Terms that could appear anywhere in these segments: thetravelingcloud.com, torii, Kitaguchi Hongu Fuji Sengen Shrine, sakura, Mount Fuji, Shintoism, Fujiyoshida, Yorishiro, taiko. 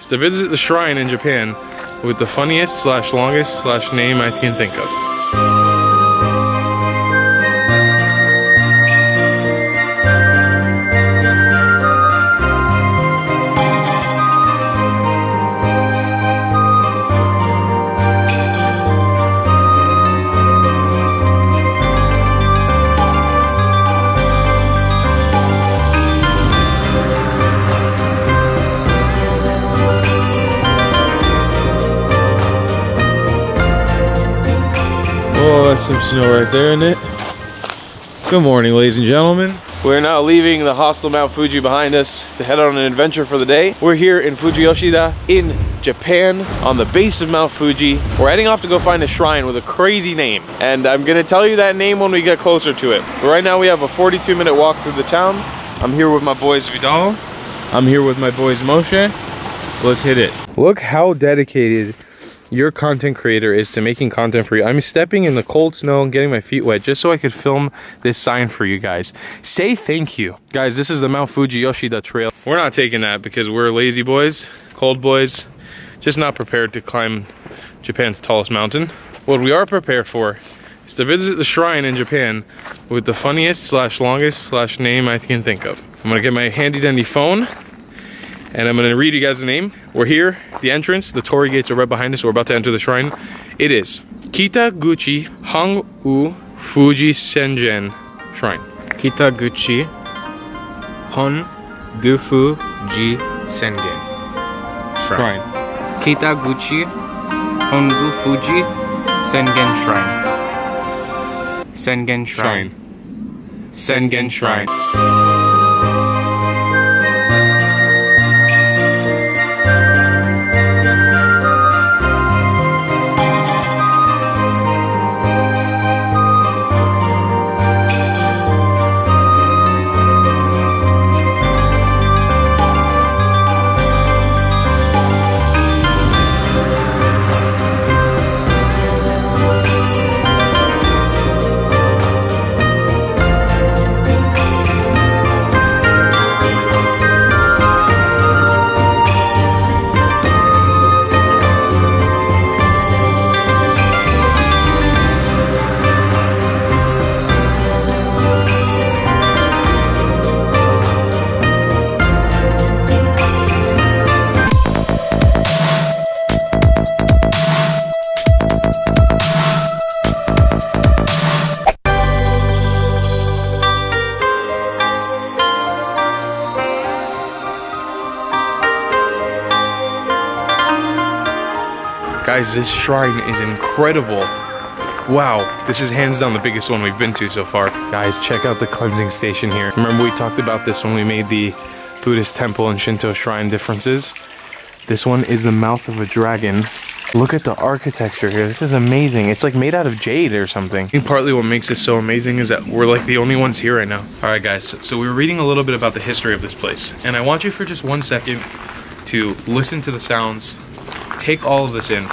is to visit the shrine in Japan with the funniest / longest / name I can think of. That's some snow right there, isn't it? Good morning, ladies and gentlemen. We're now leaving the hostile Mount Fuji behind us to head on an adventure for the day. We're here in Fujiyoshida in Japan on the base of Mount Fuji. We're heading off to go find a shrine with a crazy name, and I'm gonna tell you that name when we get closer to it. But right now we have a 42-minute walk through the town. I'm here with my boys Vidal. I'm here with my boys Moshe. Let's hit it. Look how dedicated your content creator is to making content for you. I'm stepping in the cold snow and getting my feet wet just so I could film this sign for you guys. Say thank you. Guys, this is the Mount Fuji Yoshida Trail. We're not taking that because we're lazy boys, cold boys, just not prepared to climb Japan's tallest mountain. What we are prepared for is to visit the shrine in Japan with the funniest / longest / name I can think of. I'm gonna get my handy dandy phone and I'm gonna read you guys the name. We're here, the entrance, the torii gates are right behind us, so we're about to enter the shrine. It is Kitaguchi Hongu Fuji Sengen Shrine. Kitaguchi Hongu Fuji Sengen Shrine. Kitaguchi Hongu Fuji Sengen Shrine. Sengen Shrine. Sengen Shrine. Guys, this shrine is incredible. Wow, this is hands down the biggest one we've been to so far. Guys, check out the cleansing station here. Remember we talked about this when we made the Buddhist temple and Shinto shrine differences? This one is the mouth of a dragon. Look at the architecture here. This is amazing. It's like made out of jade or something. I think partly what makes this so amazing is that we're like the only ones here right now. All right, guys, so we were reading a little bit about the history of this place, and I want you for just 1 second to listen to the sounds. Take all of this in.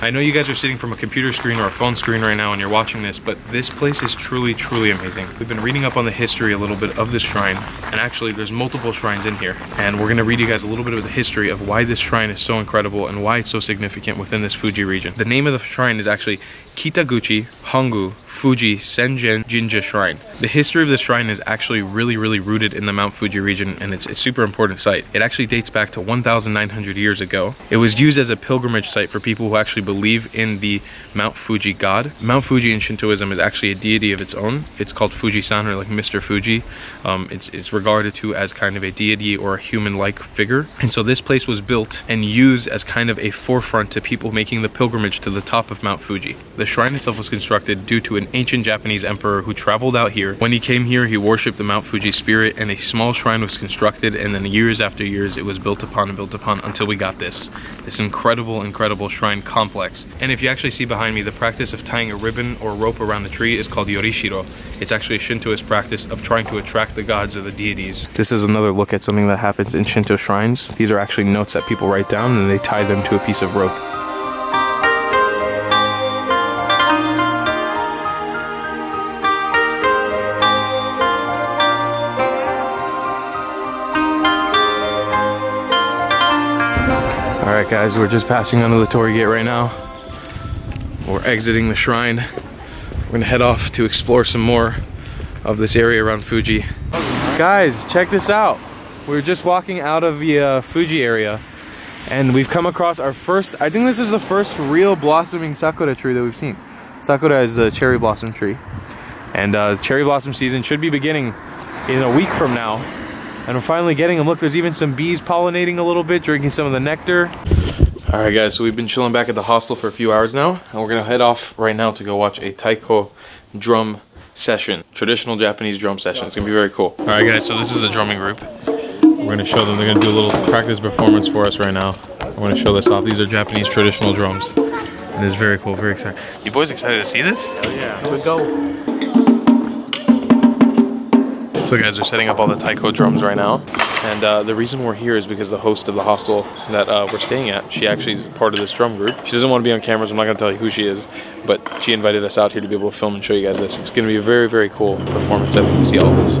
I know you guys are sitting from a computer screen or a phone screen right now and you're watching this, but this place is truly, truly amazing. We've been reading up on the history a little bit of this shrine, and actually there's multiple shrines in here, and we're gonna read you guys a little bit of the history of why this shrine is so incredible and why it's so significant within this Fuji region. The name of the shrine is actually Kitaguchi Hongu Fuji Sengen Jinja Shrine. The history of this shrine is actually really, really rooted in the Mount Fuji region, and it's a super important site. It actually dates back to 1,900 years ago. It was used as a pilgrimage site for people who actually believe in the Mount Fuji god. Mount Fuji in Shintoism is actually a deity of its own. It's called Fuji-san, or like Mr. Fuji. It's regarded to as kind of a deity or a human-like figure. And so this place was built and used as kind of a forefront to people making the pilgrimage to the top of Mount Fuji. The shrine itself was constructed due to an ancient Japanese emperor who traveled out here. When he came here, he worshipped the Mount Fuji spirit, and a small shrine was constructed, and then years after years, it was built upon and built upon until we got this incredible, incredible shrine complex. And if you actually see behind me, the practice of tying a ribbon or rope around a tree is called Yorishiro. It's actually a Shintoist practice of trying to attract the gods or the deities. This is another look at something that happens in Shinto shrines. These are actually notes that people write down, and they tie them to a piece of rope. Alright guys, we're just passing under the Torii Gate right now. We're exiting the shrine. We're gonna head off to explore some more of this area around Fuji. Guys, check this out. We're just walking out of the Fuji area, and we've come across our first, I think this is the first real blossoming sakura tree that we've seen. Sakura is the cherry blossom tree. And cherry blossom season should be beginning in a week from now. And we're finally getting them. Look, there's even some bees pollinating a little bit, drinking some of the nectar. All right, guys, so we've been chilling back at the hostel for a few hours now, and we're gonna head off right now to go watch a taiko drum session, traditional Japanese drum session. It's gonna be very cool. All right, guys, so this is a drumming group. We're gonna show them, they're gonna do a little practice performance for us right now. I'm gonna show this off. These are Japanese traditional drums. And it's very cool, very exciting. You boys excited to see this? Hell yeah. Here we go. So guys, we're setting up all the taiko drums right now, and the reason we're here is because the host of the hostel that we're staying at, she actually is part of this drum group. She doesn't want to be on camera, so I'm not going to tell you who she is, but she invited us out here to be able to film and show you guys this. It's going to be a very, very cool performance, I think, to see all of this.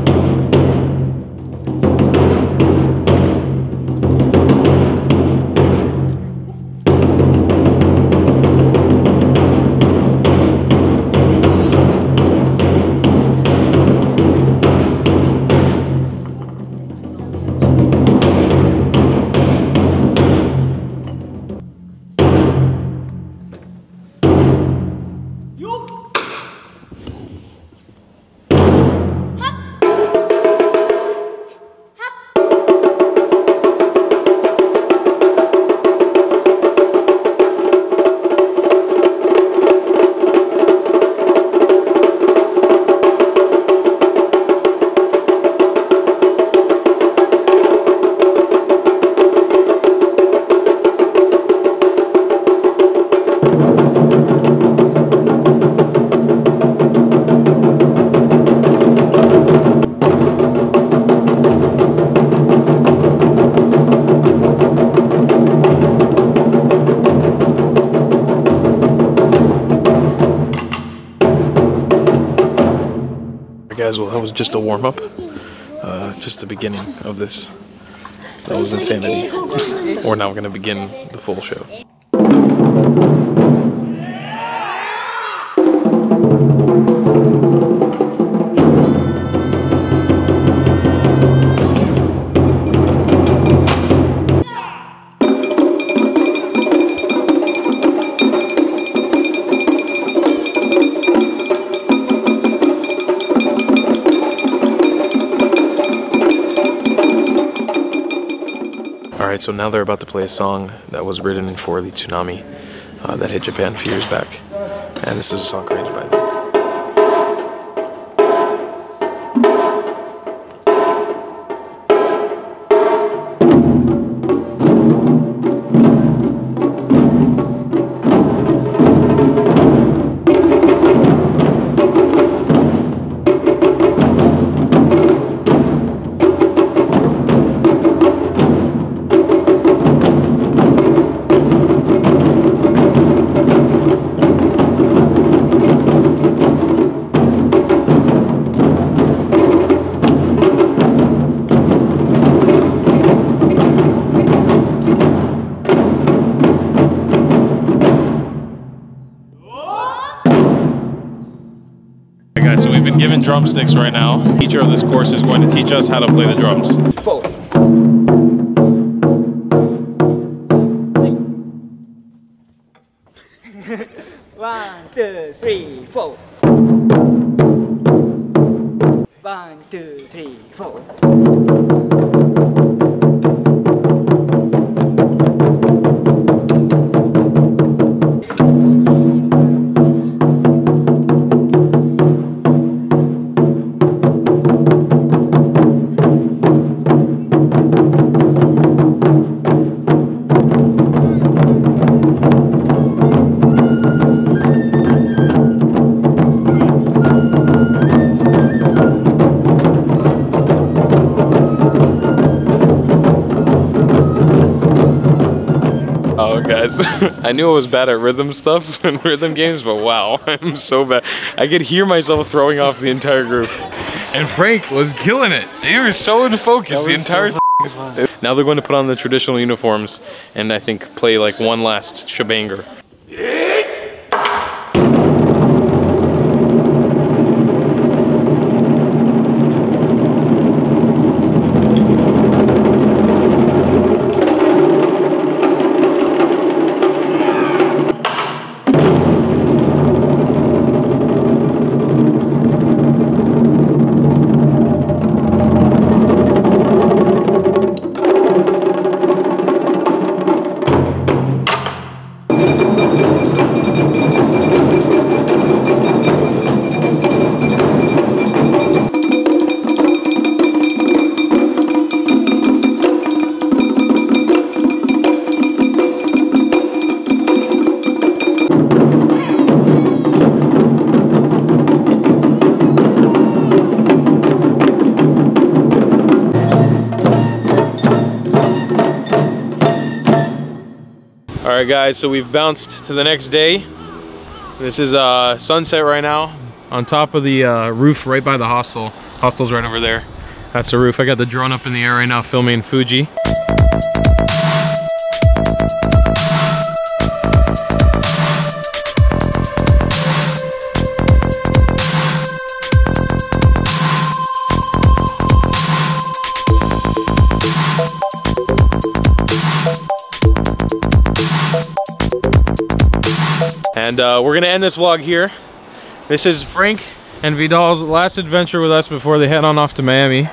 Guys, well, that was just a warm-up, just the beginning of this. That was insanity. We're now going to begin the full show. Alright, so now they're about to play a song that was written for the tsunami that hit Japan a few years back. And this is a song created by them. So we've been given drumsticks right now. The teacher of this course is going to teach us how to play the drums. One, two, three, four. One, two, three, four. Guys, I knew I was bad at rhythm stuff and rhythm games, but wow, I'm so bad. I could hear myself throwing off the entire group. And Frank was killing it. He was so in focus the entire Now they're going to put on the traditional uniforms and I think play like one last shebanger. Alright guys, so we've bounced to the next day. This is sunset right now. On top of the roof right by the hostel. Hostel's right over there. That's the roof. I got the drone up in the air right now filming Fuji. And we're gonna end this vlog here. This is Frank and Vidal's last adventure with us before they head on off to Miami.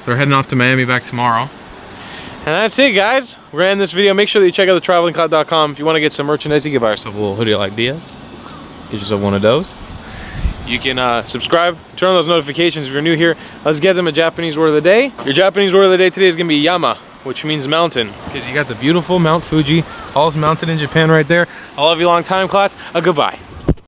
So we're heading off to Miami back tomorrow. And that's it guys. We're gonna end this video. Make sure that you check out thetravelingcloud.com if you wanna get some merchandise. You give yourself a little hoodie like Diaz. Get yourself one of those. You can subscribe, turn on those notifications if you're new here. Let's get them a Japanese word of the day. Your Japanese word of the day today is gonna be Yama, which means mountain, because you got the beautiful Mount Fuji, tallest mountain in Japan right there. I love you long time class, goodbye.